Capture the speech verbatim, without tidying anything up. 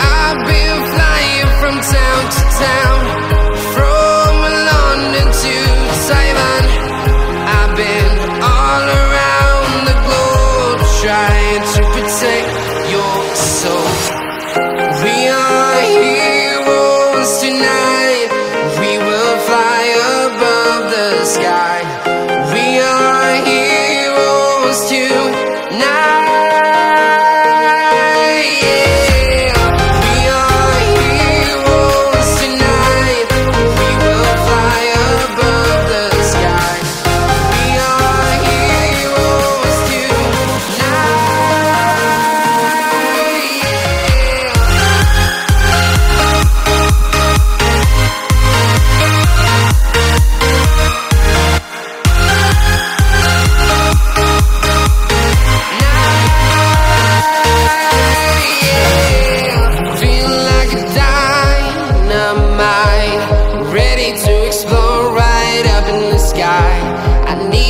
I've been flying from town to town, from London to Taiwan. I've been all around the globe, trying to protect your soul. We are heroes tonight.